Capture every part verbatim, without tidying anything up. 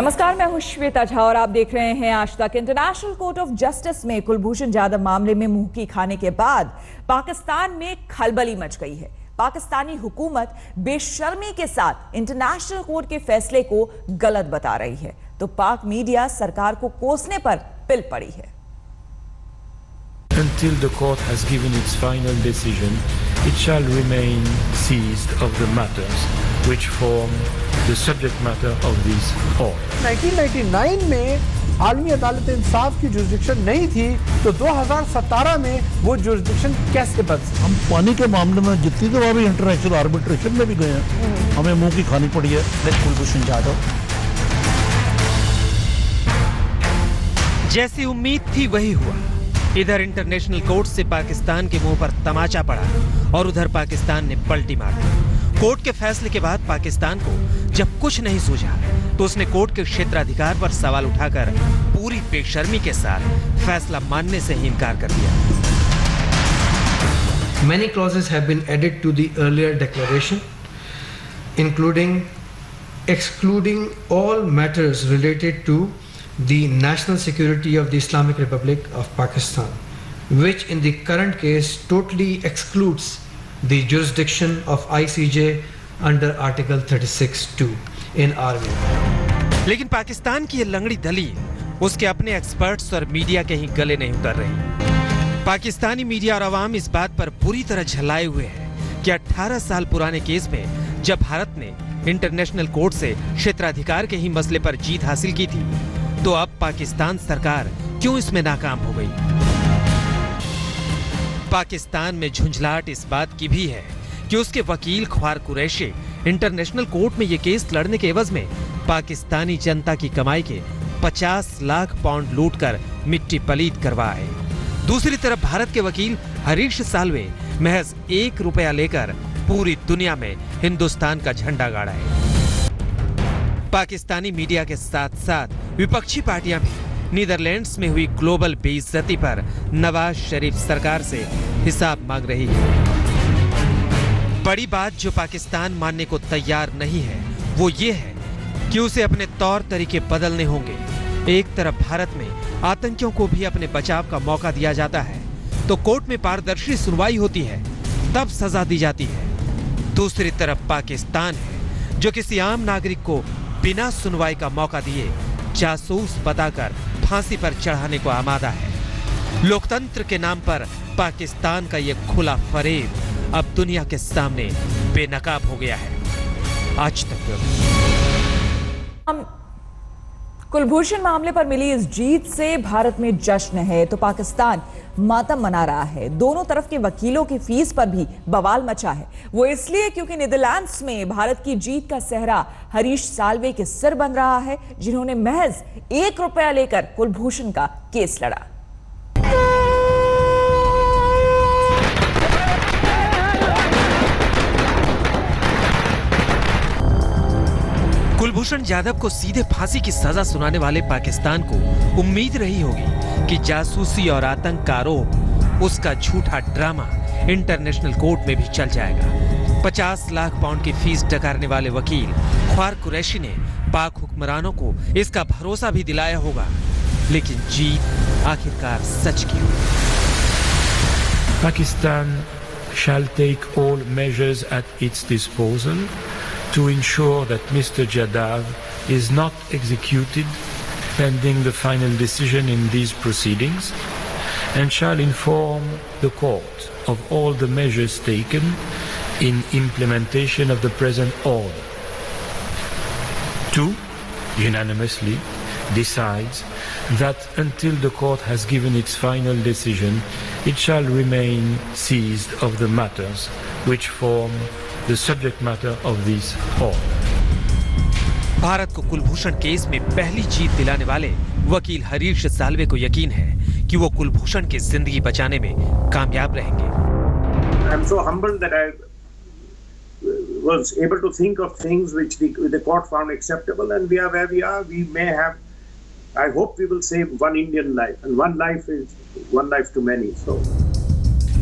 नमस्कार, मैं हूं श्वेता झा और आप देख रहे हैं आज तक। इंटरनेशनल कोर्ट ऑफ जस्टिस में कुलभूषण जाधव मामले में मुहकी खाने के बाद पाकिस्तान में खलबली मच गई है। पाकिस्तानी हुकूमत बेशर्मी के साथ इंटरनेशनल कोर्ट के फैसले को गलत बता रही है, तो पाक मीडिया सरकार को कोसने पर पिल पड़ी है। Until the court has given its final decision, it shall remain seized of the matters which form the subject matter of this court. nineteen ninety-nine में आलमी अदालत इंसाफ की जुरिस्डिक्शन नहीं थी, तो दो हज़ार सत्रह में वो जुरिस्डिक्शन कैसे बन? हम पानी के मामले में जितनी दफा भी इंटरनेशनल आर्बिट्रेशन में भी गए हैं, हमें मुंह की खानी पड़ी है। कुलभूषण जाधव, जैसी उम्मीद थी वही हुआ। इधर इंटरनेशनल कोर्ट से पाकिस्तान के मुंह पर तमाचा पड़ा और उधर पाकिस्तान ने पलटी मार दी। कोर्ट के फैसले के बाद पाकिस्तान को जब कुछ नहीं सूझा तो उसने कोर्ट के क्षेत्राधिकार पर सवाल उठाकर पूरी बेशर्मी के साथ फैसला मानने से ही इनकार कर दिया। Many clauses have been added to the earlier declaration, including excluding all matters related to the national security of the Islamic Republic of Pakistan, which in the current case totally excludes the jurisdiction of I C J under Article thirty-six two in our view. लेकिन पाकिस्तान की ये लंगड़ी दली उसके अपने experts और media के ही गले नहीं उतर रही। पाकिस्तानी मीडिया और आवाम इस बात पर बुरी तरह झल्लाए हुए हैं कि अठारह साल पुराने केस में जब भारत ने इंटरनेशनल कोर्ट से क्षेत्राधिकार के ही मसले पर जीत हासिल की थी, तो अब पाकिस्तान सरकार क्यों इसमें नाकाम हो गई? पाकिस्तान में झुंझलाहट इस बात की भी है कि उसके वकील ख्वार कुरैशी इंटरनेशनल कोर्ट में ये केस लड़ने के एवज में पाकिस्तानी जनता की कमाई के पचास लाख पाउंड लूटकर मिट्टी पलीत करवाए। दूसरी तरफ भारत के वकील हरीश साल्वे महज एक रुपया लेकर पूरी दुनिया में हिंदुस्तान का झंडा गाड़ा है। पाकिस्तानी मीडिया के साथ साथ विपक्षी पार्टियां भी नीदरलैंड्स में हुई ग्लोबल बेइज्जती पर नवाज शरीफ सरकार से हिसाब मांग रही है। बड़ी बात जो पाकिस्तान मानने को तैयार नहीं है वो ये है कि उसे अपने तौर तरीके बदलने होंगे। एक तरफ भारत में आतंकियों को भी अपने बचाव का मौका दिया जाता है, तो कोर्ट में पारदर्शी सुनवाई होती है, तब सजा दी जाती है। दूसरी तरफ पाकिस्तान है जो किसी आम नागरिक को बिना सुनवाई का मौका दिए जासूस बताकर फांसी पर चढ़ाने को आमादा है। लोकतंत्र के नाम पर पाकिस्तान का ये खुला फरेब अब दुनिया के सामने बेनकाब हो गया है। आज तक हम कुलभूषण मामले पर मिली इस जीत से भारत में जश्न है, तो पाकिस्तान मातम मना रहा है। दोनों तरफ के वकीलों की फीस पर भी बवाल मचा है, वो इसलिए क्योंकि नीदरलैंड्स में भारत की जीत का सेहरा हरीश साल्वे के सिर बन रहा है, जिन्होंने महज एक रुपया लेकर कुलभूषण का केस लड़ा। कुलभूषण जाधव को सीधे फांसी की सजा सुनाने वाले पाकिस्तान को उम्मीद रही होगी कि जासूसी और आतंक का आरोप, उसका झूठा ड्रामा इंटरनेशनल कोर्ट में भी चल जाएगा। पचास लाख पाउंड की फीस डकारने वाले वकील ख्वार कुरैशी ने पाक हुक्मरानों को इसका भरोसा भी दिलाया होगा, लेकिन जीत आखिरकार सच की। Pakistan shall take all measures at its disposal to ensure that Mister Jadhav is not executed pending the final decision in these proceedings, and shall inform the court of all the measures taken in implementation of the present order to unanimously decides that until the court has given its final decision, it shall remain seized of the matters which form the subject matter of this order. Bharat को Kulbhushan case में पहली जीत दिलाने वाले वकील हरीश साल्वे को यकीन है कि वो कुलभूषण की जिंदगी बचाने में कामयाब रहेंगे। I'm so humbled that I was able to think of things which the, the court found acceptable, and we are where we are. We may have, I hope we will save one Indian life, and one life is one life too many. So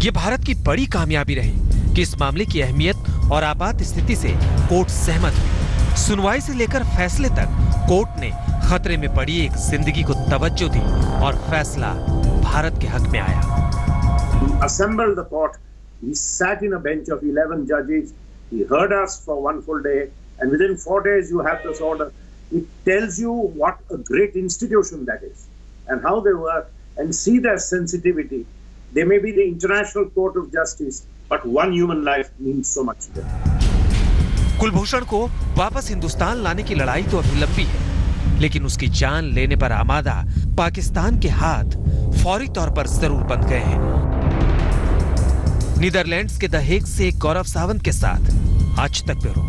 ये भारत की बड़ी कामयाबी रही कि इस मामले की अहमियत और आपात स्थिति से कोर्ट सहमत हुई। सुनवाई से लेकर फैसले तक कोर्ट ने खतरे में पड़ी एक जिंदगी को तवज्जो दी और फैसला भारत के हक में आया। Assembled the court, he sat in a bench of eleven judges. He heard us for one full day, and within four days you have this order. It tells you what a great institution that is, and how they work, and see their sensitivity. They may be the International Court of Justice, but one human life means so much to them. Kulbhushan को वापस हिंदुस्तान लाने की लड़ाई तो अभी लंबी है, लेकिन उसकी जान लेने पर आमादा पाकिस्तान के हाथ फौरी तौर पर जरूर बंध गए हैं। नीदरलैंड्स के द हेग से गौरव सावंत के साथ आज तक ब्यूरो।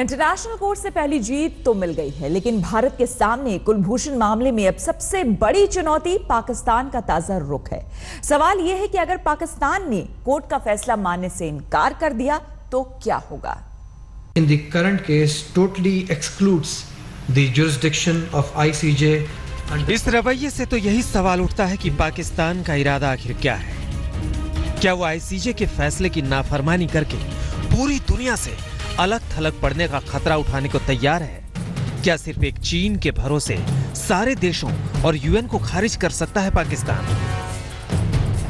इंटरनेशनल कोर्ट से पहली जीत तो मिल गई है, लेकिन भारत के सामने कुलभूषण मामले में अब सबसे बड़ी चुनौती पाकिस्तान का ताजा रुख है। सवाल यह है कि अगर पाकिस्तान ने कोर्ट का फैसला मानने से इनकार कर दिया तो क्या होगा? In the current case, totally excludes the jurisdiction of I C J. इस रवैये से तो यही सवाल उठता है कि पाकिस्तान का इरादा आखिर क्या है? क्या वो आई सी जे के फैसले की नाफरमानी करके पूरी दुनिया से अलग थलग पड़ने का खतरा उठाने को तैयार है? क्या सिर्फ एक चीन के भरोसे सारे देशों और यू एन को खारिज कर सकता है पाकिस्तान?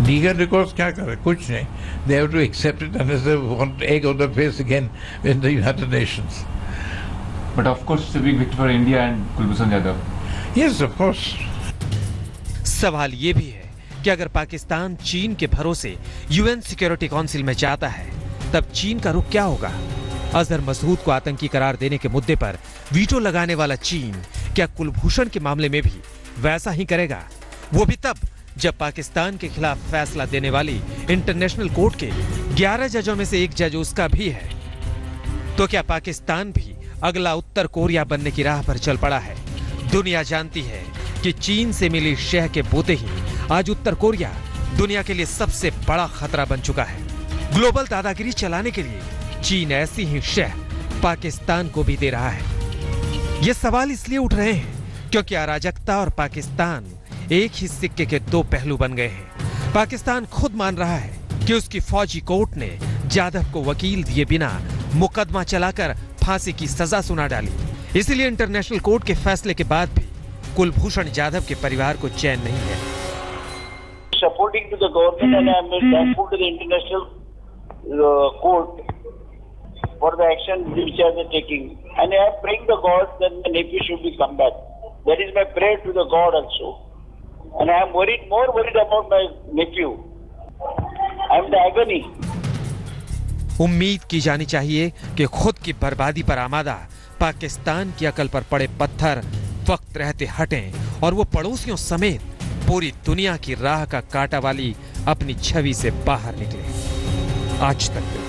लीगल रिकॉर्ड्स क्या करे? कुछ नहीं। They have to accept it unless they want egg on their face again in the United Nations. But of course, it's a big victory for India and Kulbhushan Jadhav. Yes, of course. सवाल ये भी है कि अगर पाकिस्तान चीन के भरोसे you N security council में जाता है, तब चीन का रुख क्या होगा? अजहर मसूद को आतंकी करार देने के मुद्दे पर वीटो लगाने वाला चीन क्या कुलभूषण के मामले में भी वैसा ही करेगा? वो भी तब जब पाकिस्तान के खिलाफ फैसला देने वाली इंटरनेशनल कोर्ट के ग्यारह जजों में से एक जज उसका भी है। तो क्या पाकिस्तान भी अगला उत्तर कोरिया बनने की राह पर चल पड़ा है? दुनिया जानती है कि चीन से मिली शह के बोते ही आज उत्तर कोरिया दुनिया के लिए सबसे बड़ा खतरा बन चुका है। ग्लोबल दादागिरी चलाने के लिए चीन ऐसी ही शह पाकिस्तान को भी दे रहा है। ये सवाल इसलिए उठ रहे हैं क्योंकि अराजकता और पाकिस्तान एक ही सिक्के के दो पहलू बन गए हैं। पाकिस्तान खुद मान रहा है कि उसकी फौजी कोर्ट ने जाधव को वकील दिए बिना मुकदमा चलाकर फांसी की सजा सुना डाली। इसीलिए इंटरनेशनल कोर्ट के फैसले के बाद भी कुलभूषण जाधव के परिवार को चैन नहीं है। Supporting to the government and I am worried more worried about my nephew. I am the agony. उम्मीद की जानी चाहिए कि खुद की बर्बादी पर आमादा पाकिस्तान की अकल पर पड़े पत्थर वक्त रहते हटें और वो पड़ोसियों समेत पूरी दुनिया की राह का कांटा वाली अपनी छवि से बाहर निकले। आज तक